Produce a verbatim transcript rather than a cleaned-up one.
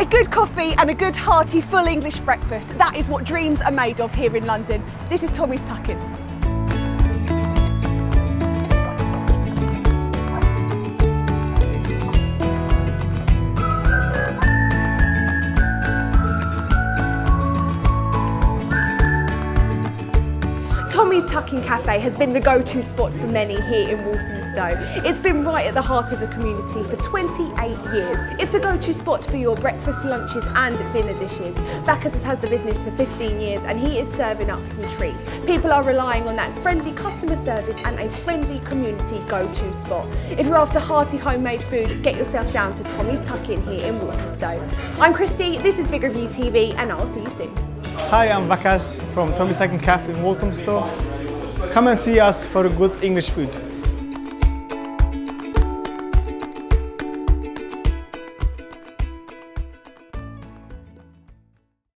A good coffee and a good hearty full English breakfast. That is what dreams are made of here in London. This is Tommy's Tuc Inn. Tommy's Tuc Inn Cafe has been the go-to spot for many here in Walthamstow. It's been right at the heart of the community for twenty-eight years. It's the go-to spot for your breakfast, lunches and dinner dishes. Backers has had the business for fifteen years and he is serving up some treats. People are relying on that friendly customer service and a friendly community go-to spot. If you're after hearty homemade food, get yourself down to Tommy's Tuc Inn here in Walthamstow. I'm Christy, this is Big Review T V and I'll see you soon. Hi, I'm Vakas from Tommy's Tuc Inn Cafe in Walthamstow. Come and see us for good English food.